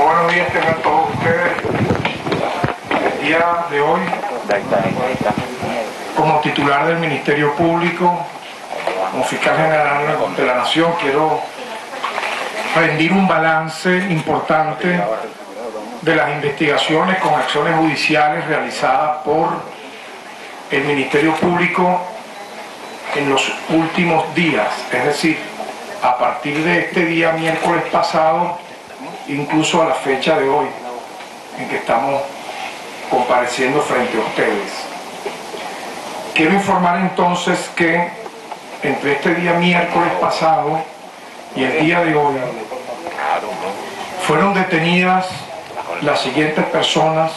Buenos días tengan todos ustedes. El día de hoy, como titular del Ministerio Público, como fiscal general de la Nación, quiero rendir un balance importante de las investigaciones con acciones judiciales realizadas por el Ministerio Público en los últimos días, es decir, a partir de este día miércoles pasado, incluso a la fecha de hoy, en que estamos compareciendo frente a ustedes. Quiero informar entonces que entre este día miércoles pasado y el día de hoy fueron detenidas las siguientes personas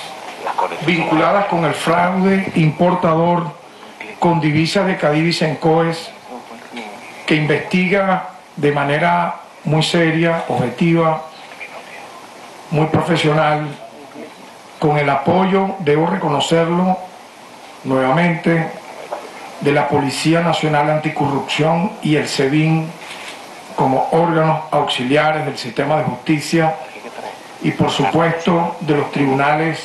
vinculadas con el fraude importador con divisas de Cadivi y Cencoex, que investiga de manera muy seria, objetiva, muy profesional, con el apoyo, debo reconocerlo nuevamente, de la Policía Nacional Anticorrupción y el SEBIN como órganos auxiliares del sistema de justicia y por supuesto de los tribunales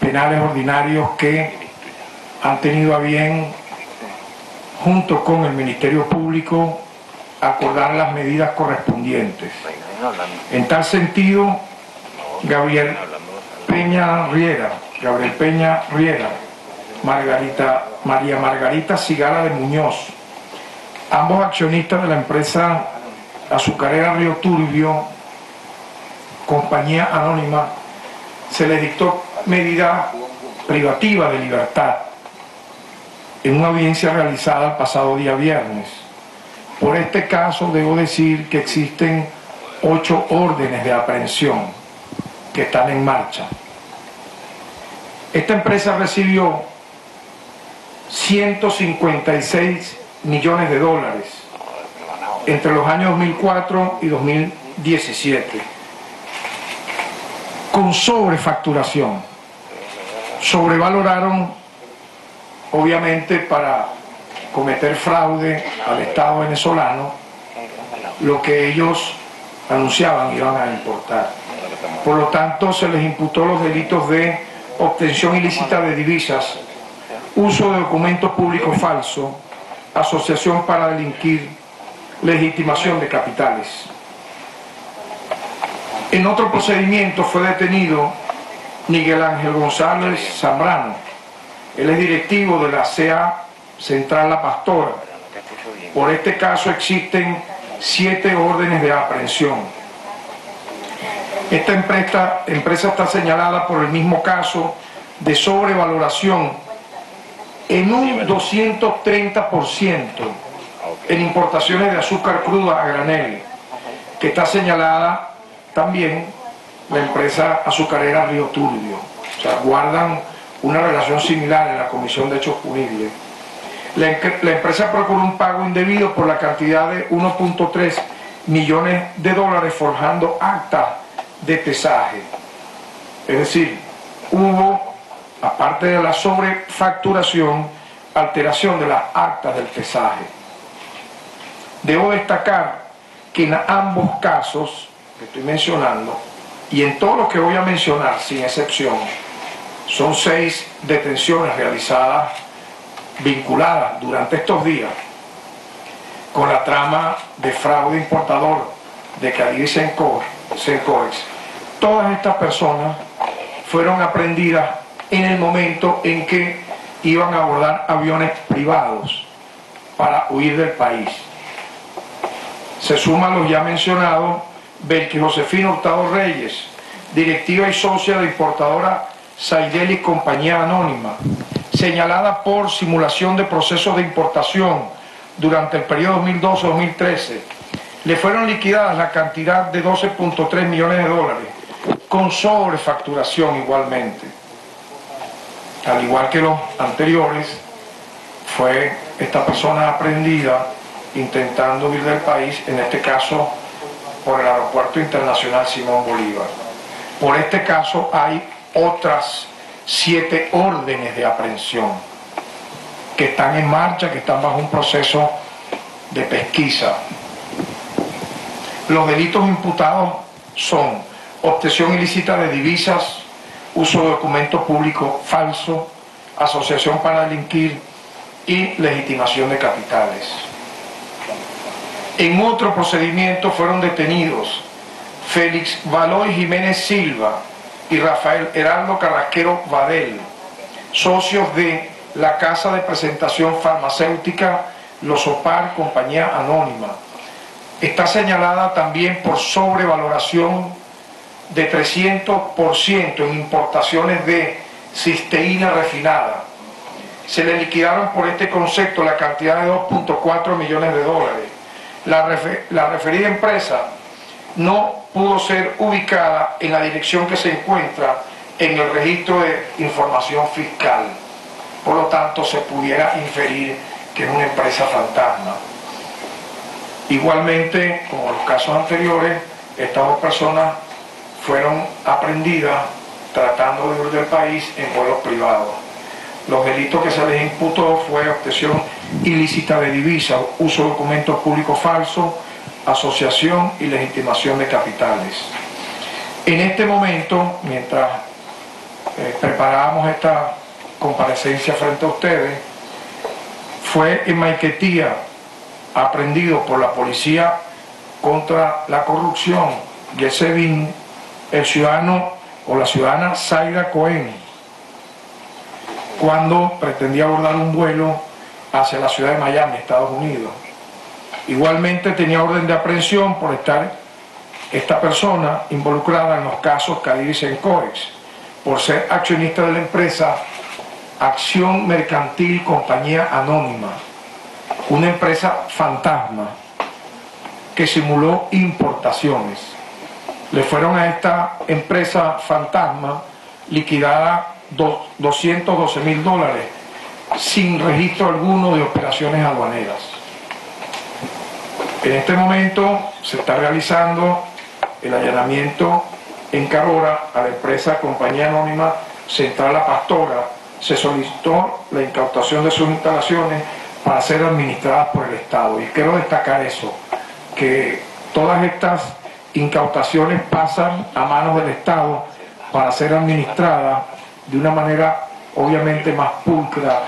penales ordinarios que han tenido a bien, junto con el Ministerio Público, acordar las medidas correspondientes. En tal sentido, Gabriel Peña Riera, María Margarita Cigala de Muñoz, ambos accionistas de la empresa Azucarera Río Turbio, Compañía Anónima, se les dictó medida privativa de libertad en una audiencia realizada el pasado día viernes. Por este caso debo decir que existen 8 órdenes de aprehensión que están en marcha. Esta empresa recibió 156 millones de dólares entre los años 2004 y 2017 con sobrefacturación. Sobrevaloraron, obviamente, para cometer fraude al Estado venezolano, lo que ellos anunciaban iban a importar. Por lo tanto, se les imputó los delitos de obtención ilícita de divisas, uso de documentos públicos falsos, asociación para delinquir, legitimación de capitales. En otro procedimiento fue detenido Miguel Ángel González Zambrano. Él es directivo de la CEA Central La Pastora. Por este caso existen 7 órdenes de aprehensión. Esta empresa está señalada por el mismo caso de sobrevaloración en un 230% en importaciones de azúcar cruda a granel, que está señalada también la empresa Azucarera Río Turbio. O sea, guardan una relación similar en la Comisión de Hechos Punibles. La empresa procuró un pago indebido por la cantidad de 1.3 millones de dólares forjando actas de pesaje. Es decir, hubo, aparte de la sobrefacturación, alteración de las actas del pesaje. Debo destacar que en ambos casos que estoy mencionando, y en todos los que voy a mencionar sin excepción, son 6 detenciones realizadas vinculadas durante estos días con la trama de fraude importador de Cadivi y Cencoex. Todas estas personas fueron aprehendidas en el momento en que iban a abordar aviones privados para huir del país. Se suman los ya mencionados Belki Josefina Hurtado Reyes, directiva y socia de importadora Saideli Compañía Anónima, señalada por simulación de procesos de importación durante el periodo 2012-2013. Le fueron liquidadas la cantidad de 12.3 millones de dólares, con sobrefacturación igualmente. Al igual que los anteriores, fue esta persona aprehendida intentando huir del país, en este caso por el Aeropuerto Internacional Simón Bolívar. Por este caso hay otras 7 órdenes de aprehensión que están en marcha, que están bajo un proceso de pesquisa. Los delitos imputados son obtención ilícita de divisas, uso de documento público falso, asociación para delinquir y legitimación de capitales. En otro procedimiento fueron detenidos Félix Valoy Jiménez Silva y Rafael Heraldo Carrasquero Vadel, socios de la Casa de Presentación Farmacéutica Losopar Compañía Anónima. Está señalada también por sobrevaloración de 300% en importaciones de cisteína refinada. Se le liquidaron por este concepto la cantidad de $2.4 millones. La referida empresa no pudo ser ubicada en la dirección que se encuentra en el registro de información fiscal. Por lo tanto, se pudiera inferir que es una empresa fantasma. Igualmente, como en los casos anteriores, estas dos personas fueron aprendidas tratando de huir del país en vuelos privados. Los delitos que se les imputó fue obtención ilícita de divisas, uso de documentos públicos falsos, asociación y legitimación de capitales. En este momento, mientras preparábamos esta comparecencia frente a ustedes, fue en Maiquetía aprendido por la Policía contra la Corrupción, Yesebin, el ciudadano o la ciudadana Zaira Cohen, cuando pretendía abordar un vuelo hacia la ciudad de Miami, Estados Unidos. Igualmente tenía orden de aprehensión por estar esta persona involucrada en los casos Cadivi y Cencoex, por ser accionista de la empresa Acción Mercantil Compañía Anónima, una empresa fantasma que simuló importaciones. Le fueron a esta empresa fantasma liquidada $212.000 sin registro alguno de operaciones aduaneras. En este momento se está realizando el allanamiento en Carora a la empresa Compañía Anónima Central La Pastora. Se solicitó la incautación de sus instalaciones para ser administradas por el Estado. Y quiero destacar eso, que todas estas incautaciones pasan a manos del Estado para ser administradas de una manera obviamente más pulcra,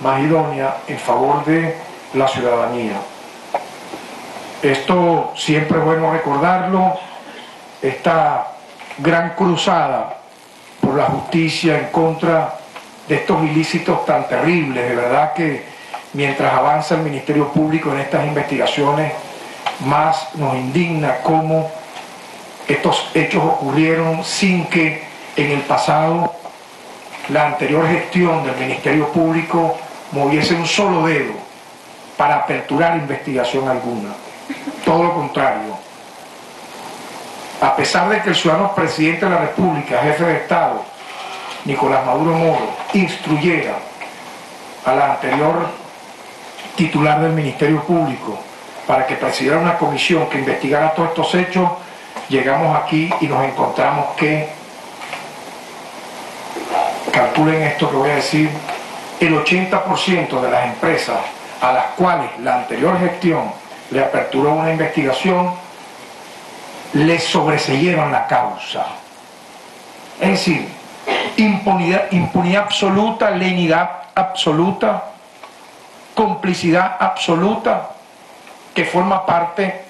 más idónea, en favor de la ciudadanía. Esto siempre es bueno recordarlo, esta gran cruzada por la justicia en contra de estos ilícitos tan terribles. De verdad que mientras avanza el Ministerio Público en estas investigaciones, más nos indigna cómo estos hechos ocurrieron sin que en el pasado la anterior gestión del Ministerio Público moviese un solo dedo para aperturar investigación alguna. Todo lo contrario. A pesar de que el ciudadano presidente de la República, jefe de Estado, Nicolás Maduro Moros, instruyera a la anterior titular del Ministerio Público para que presidiera una comisión que investigara todos estos hechos, llegamos aquí y nos encontramos que, calculen esto que voy a decir, el 80% de las empresas a las cuales la anterior gestión le aperturó una investigación, le sobreseyeron la causa. Es decir, impunidad absoluta, lenidad absoluta, complicidad absoluta, que forma parte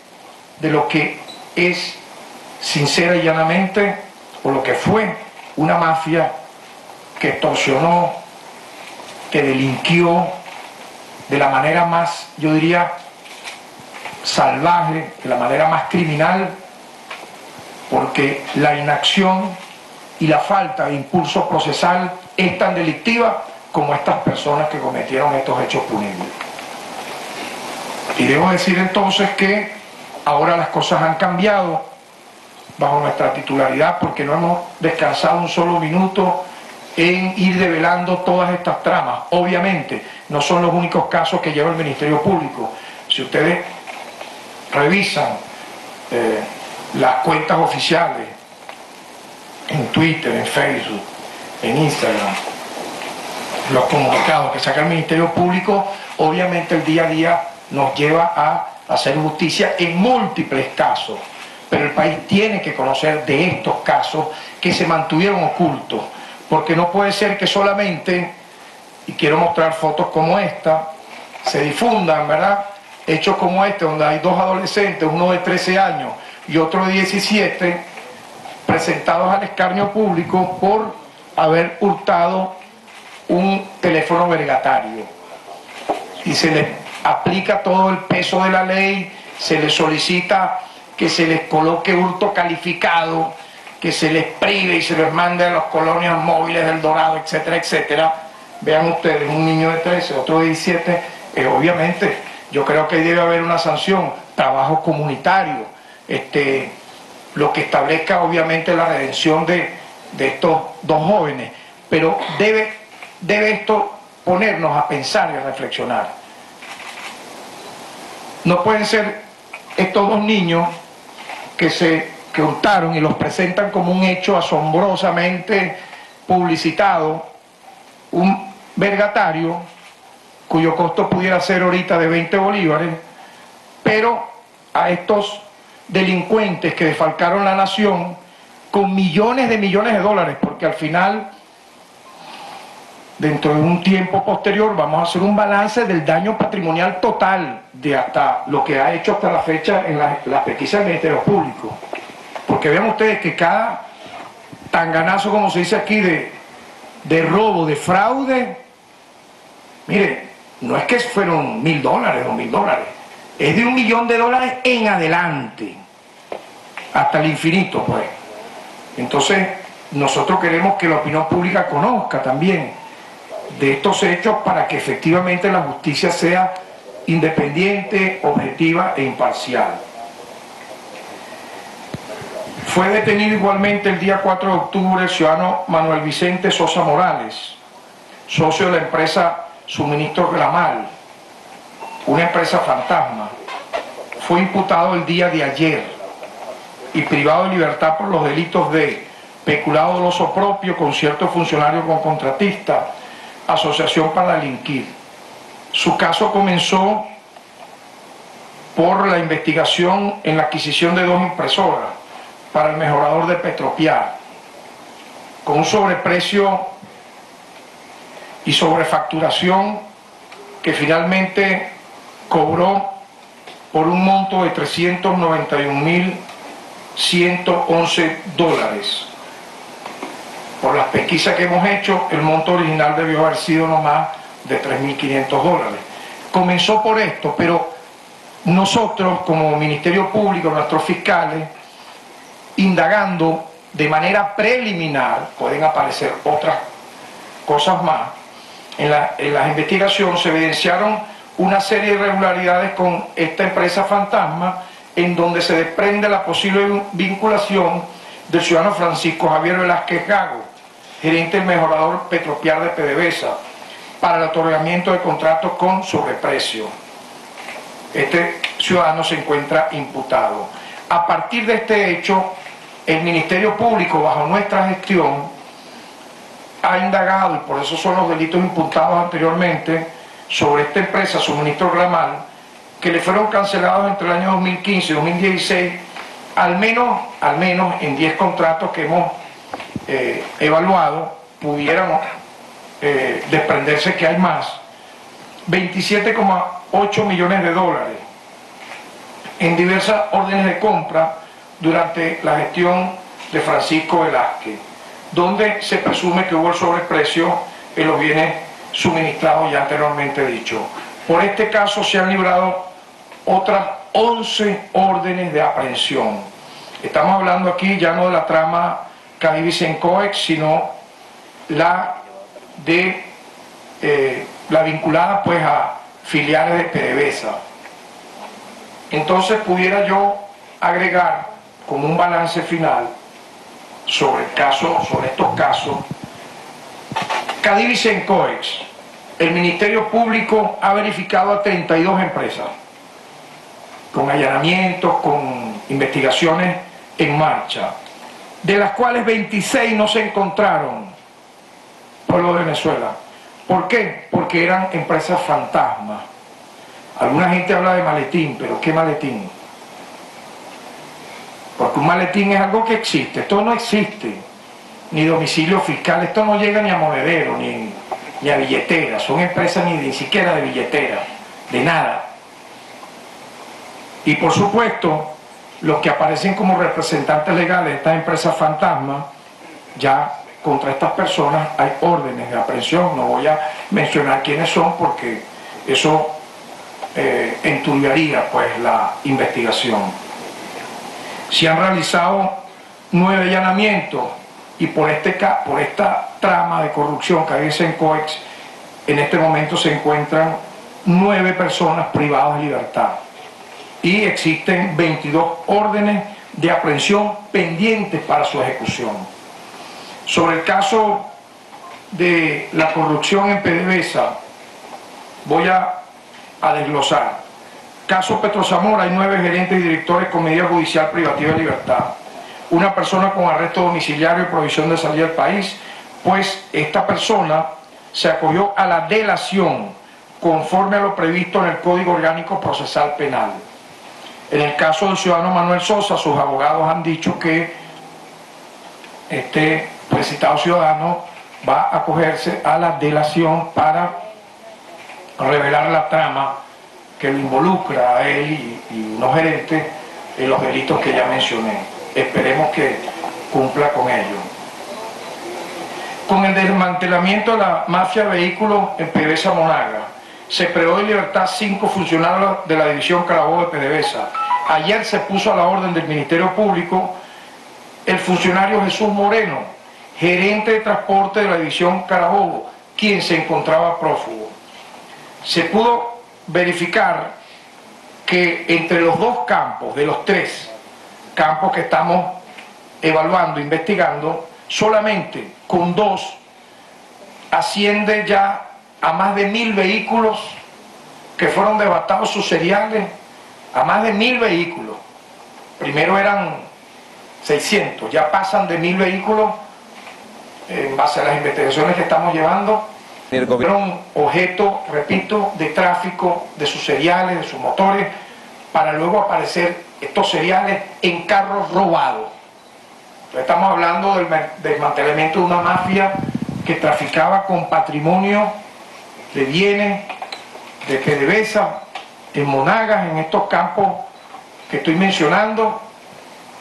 de lo que es sincera y llanamente, o lo que fue una mafia que extorsionó, que delinquió de la manera más, yo diría, salvaje, de la manera más criminal, porque la inacción y la falta de impulso procesal es tan delictiva como estas personas que cometieron estos hechos punibles. Y debo decir entonces que ahora las cosas han cambiado bajo nuestra titularidad, porque no hemos descansado un solo minuto en ir develando todas estas tramas. Obviamente, no son los únicos casos que lleva el Ministerio Público. Si ustedes revisan las cuentas oficiales en Twitter, en Facebook, en Instagram, los comunicados que saca el Ministerio Público, obviamente el día a día nos lleva a hacer justicia en múltiples casos. Pero el país tiene que conocer de estos casos que se mantuvieron ocultos, porque no puede ser que solamente, y quiero mostrar fotos como esta, se difundan, ¿verdad?, hechos como este, donde hay dos adolescentes, uno de 13 años y otro de 17, presentados al escarnio público por haber hurtado un teléfono vergatario. Y se les aplica todo el peso de la ley, se les solicita que se les coloque hurto calificado, que se les prive y se les mande a las colonias móviles del Dorado, etcétera, etcétera. Vean ustedes, un niño de 13, otro de 17, obviamente yo creo que debe haber una sanción, trabajo comunitario, lo que establezca obviamente la redención de estos dos jóvenes, pero debe esto ponernos a pensar y a reflexionar. No pueden ser estos dos niños que hurtaron y los presentan como un hecho asombrosamente publicitado, un vergatario cuyo costo pudiera ser ahorita de 20 bolívares, pero a estos delincuentes que defalcaron la nación con millones de dólares, porque al final, dentro de un tiempo posterior, vamos a hacer un balance del daño patrimonial total de hasta lo que ha hecho hasta la fecha en las pesquisas del Ministerio Público. Porque vean ustedes que cada tanganazo, como se dice aquí, de robo, de fraude, mire, no es que fueron $1000, $2000, es de $1 millón en adelante, hasta el infinito, pues. Entonces, nosotros queremos que la opinión pública conozca también de estos hechos para que efectivamente la justicia sea independiente, objetiva e imparcial. Fue detenido igualmente el día 4 de octubre el ciudadano Manuel Vicente Sosa Morales, socio de la empresa Suministro Gramal, una empresa fantasma. Fue imputado el día de ayer y privado de libertad por los delitos de peculado doloso propio, concierto funcionario con contratista, asociación para delinquir. Su caso comenzó por la investigación en la adquisición de 2 impresoras para el mejorador de Petropiar, con un sobreprecio y sobrefacturación que finalmente cobró por un monto de $391.111. Por las pesquisas que hemos hecho, el monto original debió haber sido no más de $3.500. Comenzó por esto, pero nosotros como Ministerio Público, nuestros fiscales, indagando de manera preliminar, pueden aparecer otras cosas más, en las investigaciones se evidenciaron una serie de irregularidades con esta empresa fantasma, en donde se desprende la posible vinculación del ciudadano Francisco Javier Velázquez Gago, gerente del mejorador Petropiar de PDVSA, para el otorgamiento de contratos con sobreprecio. Este ciudadano se encuentra imputado. A partir de este hecho, el Ministerio Público, bajo nuestra gestión, ha indagado, y por eso son los delitos imputados anteriormente, sobre esta empresa, Suministro Gramal, que le fueron cancelados entre el año 2015 y 2016, al menos en 10 contratos que hemos evaluado, pudieran desprenderse que hay más, 27,8 millones de dólares en diversas órdenes de compra durante la gestión de Francisco Velázquez, donde se presume que hubo el sobreprecio en los bienes suministrados ya anteriormente dicho. Por este caso se han librado otras 11 órdenes de aprehensión. Estamos hablando aquí ya no de la trama Cadivi Cencoex, sino la vinculada pues a filiales de PDVSA. Entonces pudiera yo agregar como un balance final sobre estos casos. Cadivi Cencoex, el Ministerio Público ha verificado a 32 empresas con allanamientos, con investigaciones en marcha, de las cuales 26 no se encontraron por lo de Venezuela. ¿Por qué? Porque eran empresas fantasmas. Alguna gente habla de maletín, pero ¿qué maletín? Porque un maletín es algo que existe, esto no existe, ni domicilio fiscal, esto no llega ni a monedero, ni a billetera, son empresas ni siquiera de billetera, de nada. Y por supuesto, los que aparecen como representantes legales de estas empresas fantasmas, ya contra estas personas hay órdenes de aprehensión, no voy a mencionar quiénes son porque eso enturbiaría pues la investigación. Se han realizado 9 allanamientos y por esta trama de corrupción que hay en Cencoex, en este momento se encuentran 9 personas privadas de libertad y existen 22 órdenes de aprehensión pendientes para su ejecución. Sobre el caso de la corrupción en PDVSA voy a desglosar. Caso PetroZamora, hay 9 gerentes y directores con medida judicial privativa de libertad. Una persona con arresto domiciliario y provisión de salida del país, pues esta persona se acogió a la delación conforme a lo previsto en el Código Orgánico Procesal Penal. En el caso del ciudadano Manuel Sosa, sus abogados han dicho que este presentado ciudadano va a acogerse a la delación para revelar la trama que lo involucra a él y unos gerentes en los delitos que ya mencioné. Esperemos que cumpla con ello. Con el desmantelamiento de la mafia de vehículos en PDVSA Monagas, se privó de libertad 5 funcionarios de la división Carabobo de PDVSA. Ayer se puso a la orden del Ministerio Público el funcionario Jesús Moreno, gerente de transporte de la división Carabobo, quien se encontraba prófugo. Se pudo verificar que entre los 2 campos, de los 3 campos que estamos evaluando, investigando, solamente con 2 asciende ya a más de 1000 vehículos que fueron devastados sus cereales, a más de 1000 vehículos. Primero eran 600, ya pasan de 1000 vehículos en base a las investigaciones que estamos llevando. Fueron objeto, repito, de tráfico de sus cereales, de sus motores, para luego aparecer estos cereales en carros robados. Entonces estamos hablando del desmantelamiento de una mafia que traficaba con patrimonio de bienes de PDVSA, en Monagas, en estos campos que estoy mencionando,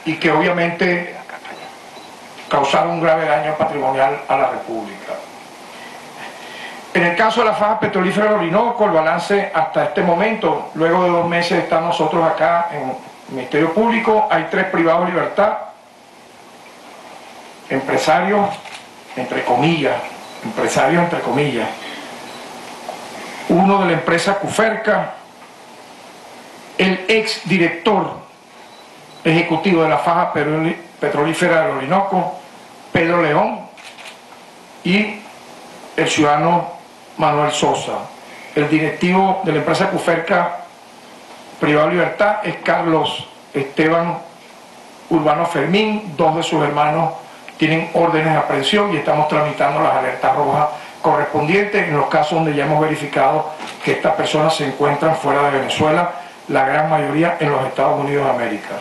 y que obviamente causaron un grave daño patrimonial a la República. En el caso de la Faja Petrolífera del Orinoco, el balance hasta este momento, luego de 2 meses de estar nosotros acá en el Ministerio Público, hay 3 privados de libertad, empresarios, entre comillas, uno de la empresa Cuferca, el ex director ejecutivo de la Faja Petrolífera del Orinoco, Pedro León, y el ciudadano Manuel Sosa. El directivo de la empresa Cuferca privado de libertad es Carlos Esteban Urbano Fermín. 2 de sus hermanos tienen órdenes de aprehensión y estamos tramitando las alertas rojas correspondientes en los casos donde ya hemos verificado que estas personas se encuentran fuera de Venezuela, la gran mayoría en los Estados Unidos de América.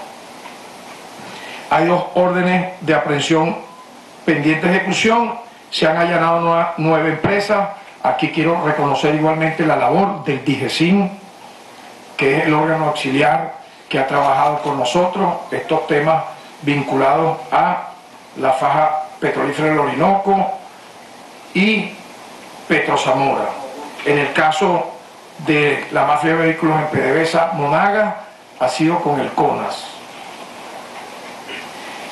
Hay 2 órdenes de aprehensión pendientes de ejecución. Se han allanado 9 empresas. Aquí quiero reconocer igualmente la labor del DIGESIN, que es el órgano auxiliar que ha trabajado con nosotros estos temas vinculados a la Faja Petrolífera del Orinoco y PetroZamora. En el caso de la mafia de vehículos en PDVSA Monaga, ha sido con el CONAS.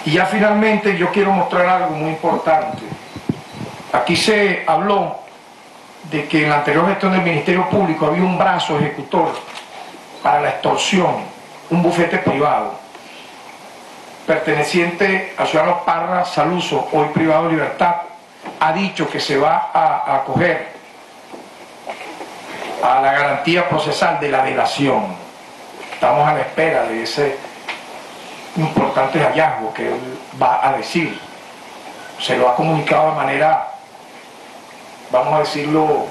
Y ya finalmente yo quiero mostrar algo muy importante. Aquí se habló de que en la anterior gestión del Ministerio Público había un brazo ejecutor para la extorsión, un bufete privado, perteneciente al ciudadano Parra Saluso, hoy privado de libertad. Ha dicho que se va a acoger a la garantía procesal de la delación. Estamos a la espera de ese importante hallazgo que él va a decir. Se lo ha comunicado de manera, vamos a decirlo,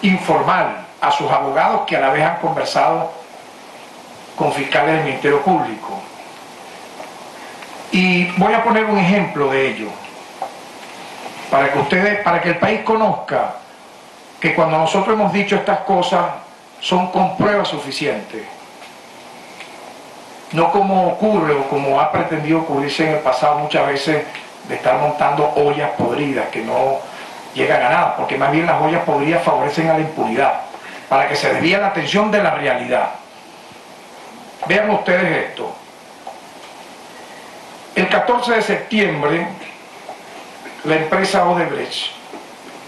informal a sus abogados, que a la vez han conversado con fiscales del Ministerio Público. Y voy a poner un ejemplo de ello, para que ustedes, para que el país conozca que cuando nosotros hemos dicho estas cosas son con pruebas suficientes, no como ocurre o como ha pretendido ocurrirse en el pasado muchas veces, de estar montando ollas podridas que no llegan a nada, porque más bien las ollas podridas favorecen a la impunidad, para que se desvíe la atención de la realidad. Vean ustedes esto. El 14 de septiembre, la empresa Odebrecht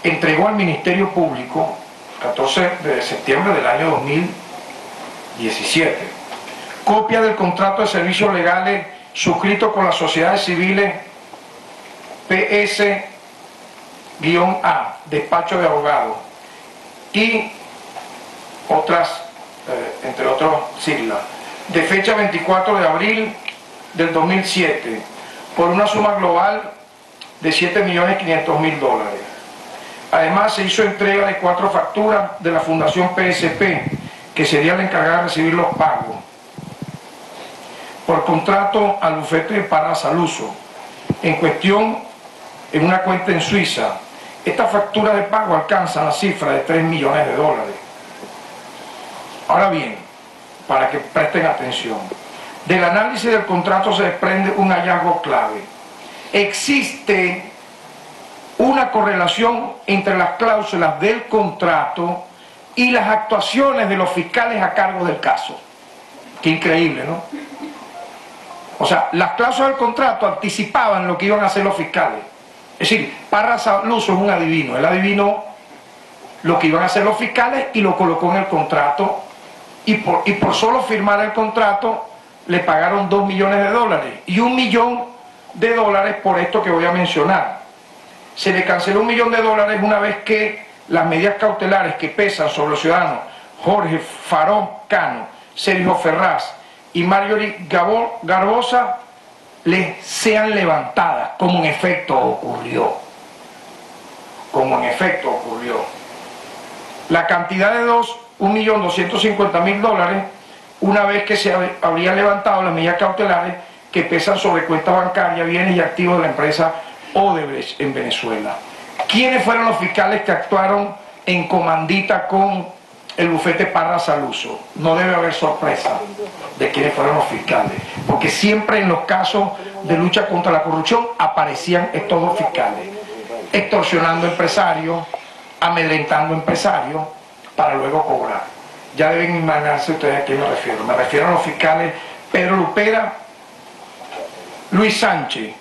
entregó al Ministerio Público, 14 de septiembre del año 2017, copia del contrato de servicios legales suscrito con las sociedades civiles PS-A, despacho de abogados, y otras, entre otras siglas, de fecha 24 de abril del 2007, por una suma global de $7.500.000. Además, se hizo entrega de 4 facturas de la Fundación PSP, que sería la encargada de recibir los pagos, por contrato al bufete de Panas al uso, en cuestión, en una cuenta en Suiza. Esta factura de pago alcanza la cifra de $3 millones. Ahora bien, para que presten atención, del análisis del contrato se desprende un hallazgo clave. Existe una correlación entre las cláusulas del contrato y las actuaciones de los fiscales a cargo del caso. Qué increíble, ¿no? O sea, las cláusulas del contrato anticipaban lo que iban a hacer los fiscales. Es decir, Parras Aluso es un adivino. Él adivinó lo que iban a hacer los fiscales y lo colocó en el contrato. Y por solo firmar el contrato le pagaron $2 millones y $1 millón por esto que voy a mencionar. Se le canceló $1 millón una vez que las medidas cautelares que pesan sobre los ciudadanos Jorge Farón Cano, Sergio Ferraz y Marjorie Garbosa les sean levantadas, como en efecto ocurrió. Como en efecto ocurrió. La cantidad de $1.250.000 una vez que se habrían levantado las medidas cautelares que pesan sobre cuentas bancarias, bienes y activos de la empresa Odebrecht en Venezuela. ¿Quiénes fueron los fiscales que actuaron en comandita con el bufete Parras al uso? No debe haber sorpresa de quiénes fueron los fiscales, porque siempre en los casos de lucha contra la corrupción aparecían estos dos fiscales, extorsionando empresarios, amedrentando empresarios, para luego cobrar. Ya deben imaginarse ustedes a quién me refiero. Me refiero a los fiscales Pedro Lupera, Luis Sánchez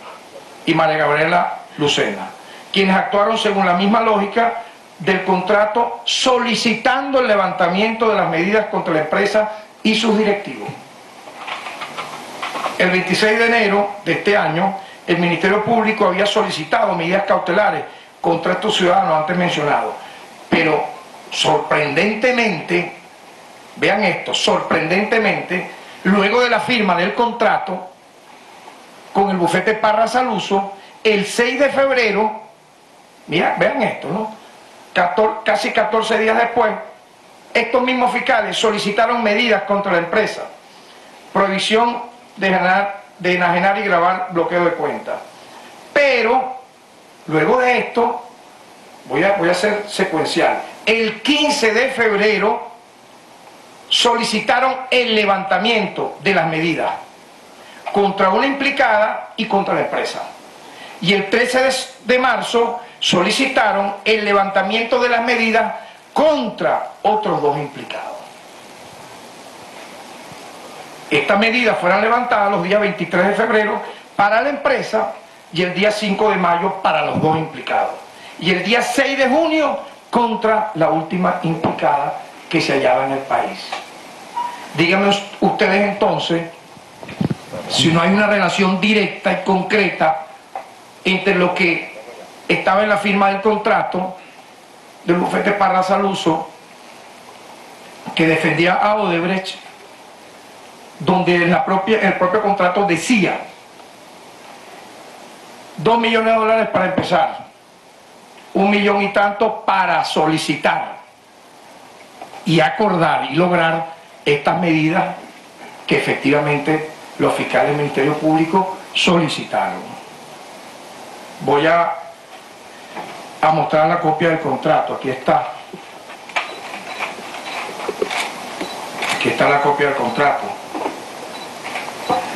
y María Gabriela Lucena, quienes actuaron según la misma lógica del contrato, solicitando el levantamiento de las medidas contra la empresa y sus directivos. El 26 de enero de este año, el Ministerio Público había solicitado medidas cautelares contra estos ciudadanos antes mencionados, pero sorprendentemente, vean esto, sorprendentemente, luego de la firma del contrato con el bufete Parras al uso, el 6 de febrero, mira, vean esto, ¿no? Casi 14 días después, estos mismos fiscales solicitaron medidas contra la empresa, prohibición de enajenar y grabar bloqueo de cuentas. Pero, luego de esto, voy a ser secuencial, el 15 de febrero solicitaron el levantamiento de las medidas contra una implicada y contra la empresa. Y el 13 de marzo solicitaron el levantamiento de las medidas contra otros dos implicados. Estas medidas fueron levantadas los días 23 de febrero para la empresa y el día 5 de mayo para los dos implicados. Y el día 6 de junio contra la última implicada que se hallaba en el país. Díganme ustedes entonces si no hay una relación directa y concreta entre lo que estaba en la firma del contrato del bufete Parras al uso, que defendía a Odebrecht, donde el propio contrato decía $2 millones para empezar, $1 millón y tanto para solicitar y acordar y lograr estas medidas que efectivamente los fiscales del Ministerio Público solicitaron. Voy a mostrar la copia del contrato. Aquí está. Aquí está la copia del contrato.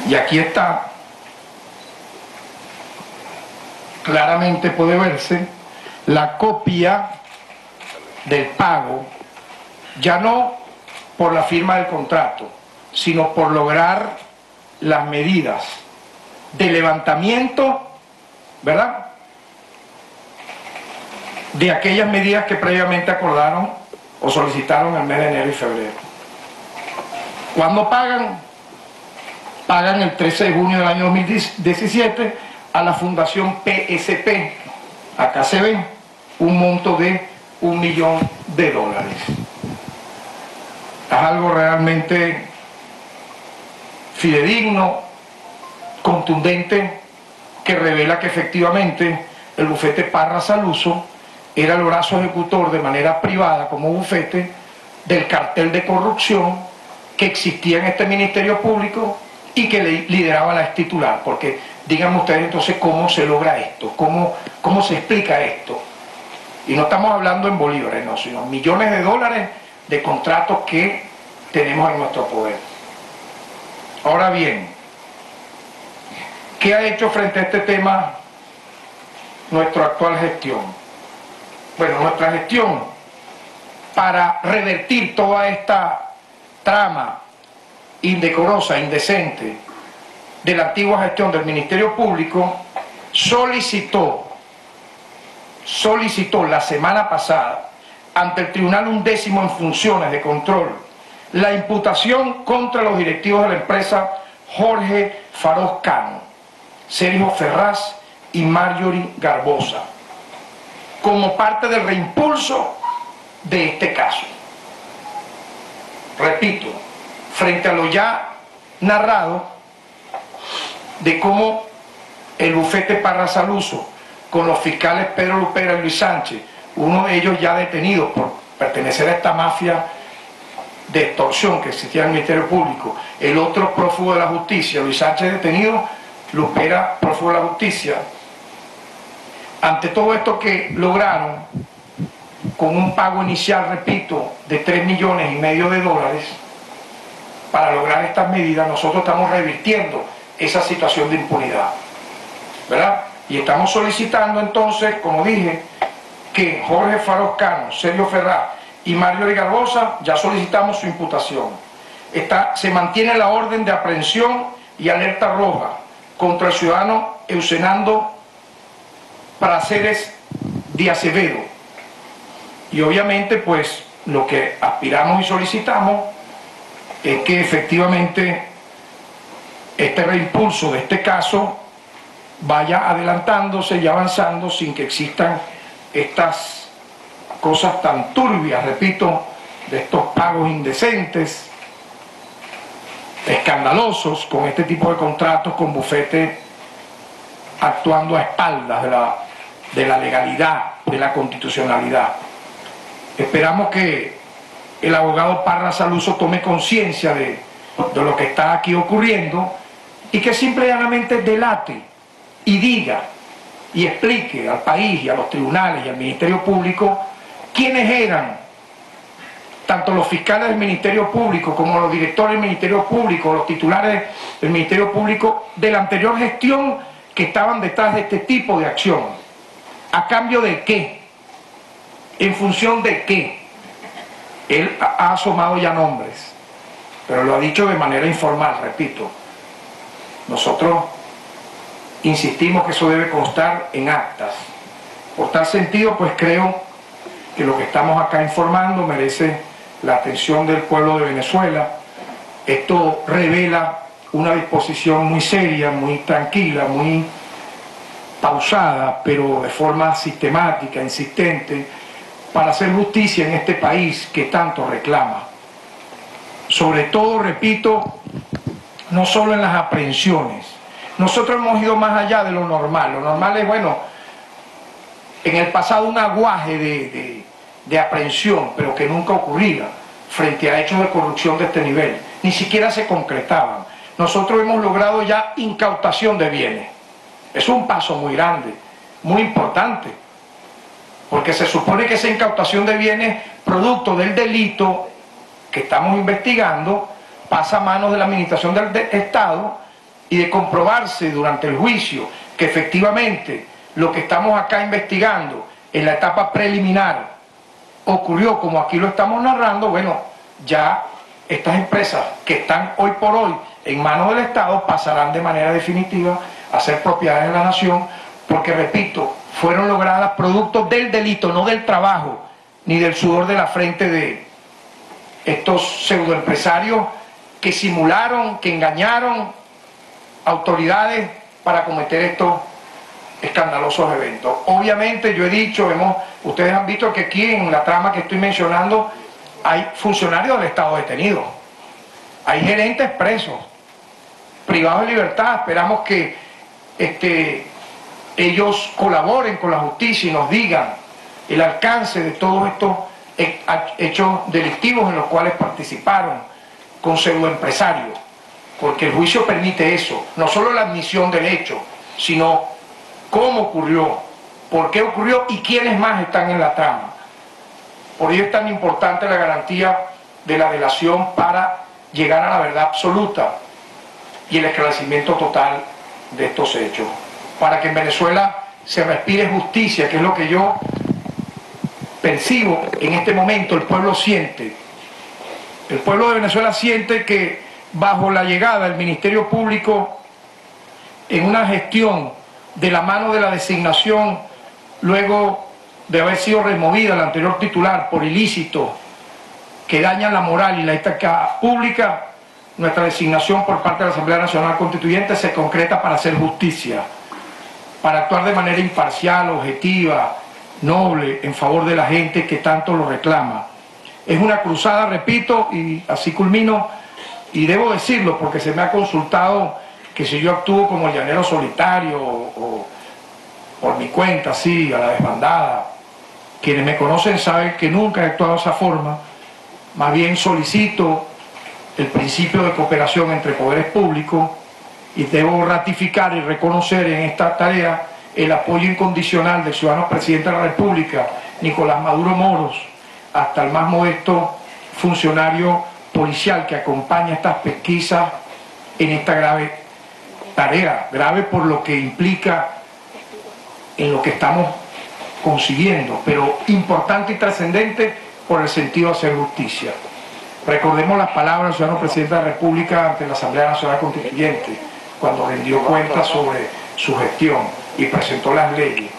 Y aquí está. Claramente puede verse la copia del pago, ya no por la firma del contrato, sino por lograr las medidas de levantamiento, ¿verdad?, de aquellas medidas que previamente acordaron o solicitaron en el mes de enero y febrero. ¿Cuándo pagan? Pagan el 13 de junio del año 2017 a la Fundación PSP, acá se ve, un monto de $1 millón. Es algo realmente fidedigno, contundente, que revela que efectivamente el bufete Parra Saluzzo era el brazo ejecutor de manera privada como bufete del cartel de corrupción que existía en este Ministerio Público y que lideraba la ex titular. Porque díganme ustedes entonces cómo se logra esto, cómo se explica esto. Y no estamos hablando en bolívares, no, sino millones de dólares de contratos que tenemos en nuestro poder. Ahora bien, ¿qué ha hecho frente a este tema nuestra actual gestión? Bueno, nuestra gestión, para revertir toda esta trama indecorosa, indecente, de la antigua gestión del Ministerio Público, solicitó la semana pasada ante el Tribunal Undécimo en Funciones de Control la imputación contra los directivos de la empresa Jorge Faroz Cano, Sergio Ferraz y Marjorie Garbosa, como parte del reimpulso de este caso. Repito, frente a lo ya narrado de cómo el bufete Parra Saluzzo, con los fiscales Pedro Lupera y Luis Sánchez, uno de ellos ya detenido por pertenecer a esta mafia de extorsión que existía en el Ministerio Público, el otro prófugo de la justicia, Luis Sánchez detenido, Lupera prófugo de la justicia. Ante todo esto que lograron, con un pago inicial, repito, de $3,5 millones para lograr estas medidas, nosotros estamos revirtiendo esa situación de impunidad, ¿verdad? Y estamos solicitando entonces, como dije, que Jorge Faroz Cano, Sergio Ferraz y Marjorie Garbosa, ya solicitamos su imputación. Se mantiene la orden de aprehensión y alerta roja contra el ciudadano Eusenando Praceres de Acevedo. Y obviamente, pues, lo que aspiramos y solicitamos es que efectivamente este reimpulso de este caso vaya adelantándose y avanzando sin que existan estas cosas tan turbias, repito, de estos pagos indecentes, escandalosos, con este tipo de contratos, con bufetes actuando a espaldas de la legalidad, de la constitucionalidad. Esperamos que el abogado Parra Saluzzo tome conciencia de lo que está aquí ocurriendo y que simple y llanamente delate y diga y explique al país y a los tribunales y al Ministerio Público quiénes eran tanto los fiscales del Ministerio Público como los directores del Ministerio Público, los titulares del Ministerio Público de la anterior gestión que estaban detrás de este tipo de acción. ¿A cambio de qué? ¿En función de qué? Él ha asomado ya nombres, pero lo ha dicho de manera informal, repito. Nosotros insistimos que eso debe constar en actas. Por tal sentido, pues creo que lo que estamos acá informando merece la atención del pueblo de Venezuela. Esto revela una disposición muy seria, muy tranquila, muy pausada, pero de forma sistemática, insistente, para hacer justicia en este país que tanto reclama. Sobre todo, repito, no solo en las aprehensiones. Nosotros hemos ido más allá de lo normal. Lo normal es, bueno, en el pasado un aguaje de aprehensión, pero que nunca ocurría frente a hechos de corrupción de este nivel. Ni siquiera se concretaban. nosotros hemos logrado ya incautación de bienes. Es un paso muy grande, muy importante, porque se supone que esa incautación de bienes, producto del delito que estamos investigando, pasa a manos de la administración del Estado, y de comprobarse durante el juicio que efectivamente lo que estamos acá investigando en la etapa preliminar ocurrió como aquí lo estamos narrando, bueno, ya estas empresas que están hoy por hoy en manos del Estado pasarán de manera definitiva a ser propiedades de la nación, porque, repito, fueron logradas producto del delito, no del trabajo, ni del sudor de la frente de estos pseudoempresarios que simularon, que engañaron autoridades para cometer estos escandalosos eventos. Obviamente, yo he dicho, ustedes han visto que aquí en la trama que estoy mencionando hay funcionarios del Estado detenidos, hay gerentes presos, privados de libertad. Esperamos que ellos colaboren con la justicia y nos digan el alcance de todos estos hechos delictivos en los cuales participaron con pseudoempresarios, porque el juicio permite eso, no solo la admisión del hecho, sino cómo ocurrió, por qué ocurrió y quiénes más están en la trama. Por ello es tan importante la garantía de la delación para llegar a la verdad absoluta y el esclarecimiento total de estos hechos, para que en Venezuela se respire justicia, que es lo que yo percibo en este momento. El pueblo siente, el pueblo de Venezuela siente que bajo la llegada del Ministerio Público, en una gestión de la mano de la designación, luego de haber sido removida la anterior titular por ilícitos que dañan la moral y la ética pública, nuestra designación por parte de la Asamblea Nacional Constituyente se concreta para hacer justicia, para actuar de manera imparcial, objetiva, noble, en favor de la gente que tanto lo reclama. Es una cruzada, repito, y así culmino, y debo decirlo porque se me ha consultado que si yo actúo como el llanero solitario o por mi cuenta, así, a la desbandada. Quienes me conocen saben que nunca he actuado de esa forma, más bien solicito el principio de cooperación entre poderes públicos, y debo ratificar y reconocer en esta tarea el apoyo incondicional del ciudadano presidente de la República, Nicolás Maduro Moros, hasta el más modesto funcionario policial que acompaña estas pesquisas en esta grave tarea, grave por lo que implica en lo que estamos consiguiendo, pero importante y trascendente por el sentido de hacer justicia. Recordemos las palabras del ciudadano presidente de la República ante la Asamblea Nacional Constituyente, cuando rindió cuentas sobre su gestión y presentó las leyes.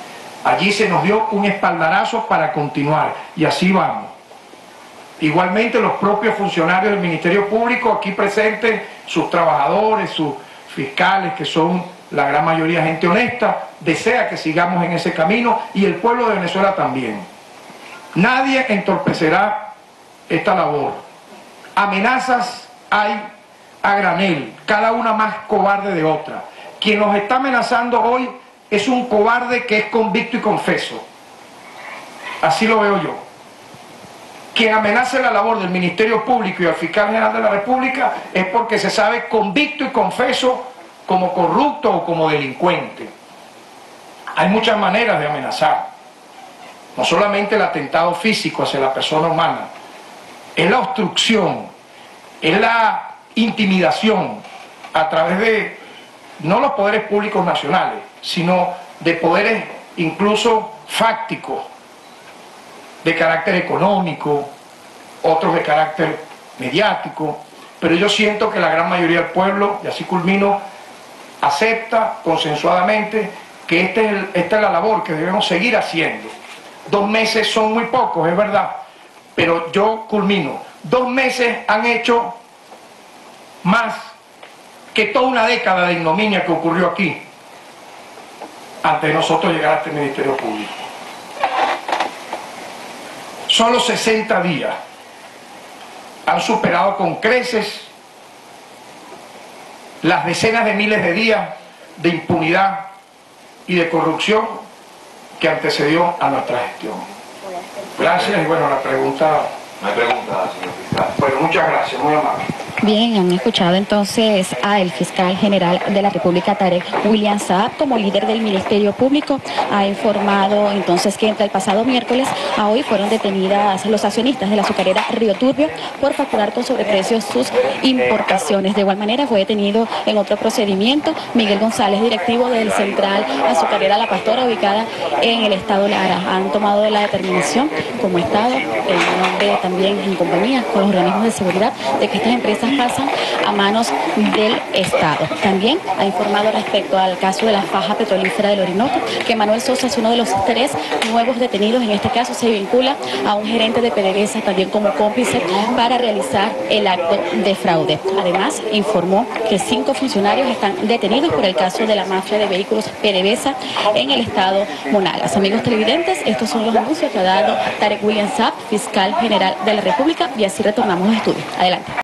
Allí se nos dio un espaldarazo para continuar, y así vamos. Igualmente los propios funcionarios del Ministerio Público aquí presentes, sus trabajadores, sus fiscales, que son la gran mayoría gente honesta, desea que sigamos en ese camino, y el pueblo de Venezuela también. Nadie entorpecerá esta labor. Amenazas hay a granel, cada una más cobarde de otra. Quien nos está amenazando hoy es un cobarde que es convicto y confeso. Así lo veo yo. Quien amenace la labor del Ministerio Público y al Fiscal General de la República es porque se sabe convicto y confeso como corrupto o como delincuente. Hay muchas maneras de amenazar, no solamente el atentado físico hacia la persona humana, es la obstrucción, es la intimidación a través de, no los poderes públicos nacionales, sino de poderes incluso fácticos, de carácter económico, otros de carácter mediático, pero yo siento que la gran mayoría del pueblo, y así culmino, acepta consensuadamente que esta es la labor que debemos seguir haciendo. 2 meses son muy pocos, es verdad, pero yo culmino. 2 meses han hecho más que toda una década de ignominia que ocurrió aquí, antes de nosotros llegar a este Ministerio Público. Solo 60 días han superado con creces las decenas de miles de días de impunidad y de corrupción que antecedió a nuestra gestión. Gracias, y bueno, la pregunta... No hay pregunta, señor fiscal. Bueno, muchas gracias, muy amable. Bien, han escuchado entonces al fiscal general de la República, Tarek William Saab, como líder del Ministerio Público. Ha informado entonces que entre el pasado miércoles a hoy fueron detenidas los accionistas de la azucarera Río Turbio por facturar con sobreprecios sus importaciones. De igual manera fue detenido en otro procedimiento Miguel González, directivo del Central Azucarera La Pastora, ubicada en el estado Lara. Han tomado la determinación como Estado, en nombre también en compañía con los organismos de seguridad, de que estas empresas pasan a manos del Estado. También ha informado respecto al caso de la Faja Petrolífera del Orinoco que Manuel Sosa es uno de los 3 nuevos detenidos. En este caso se vincula a un gerente de PDVSA también como cómplice para realizar el acto de fraude. Además, informó que 5 funcionarios están detenidos por el caso de la mafia de vehículos PDVSA en el estado Monagas. Amigos televidentes, estos son los anuncios que ha dado Tarek William Saab, fiscal general de la República, y así retornamos los estudios. Adelante.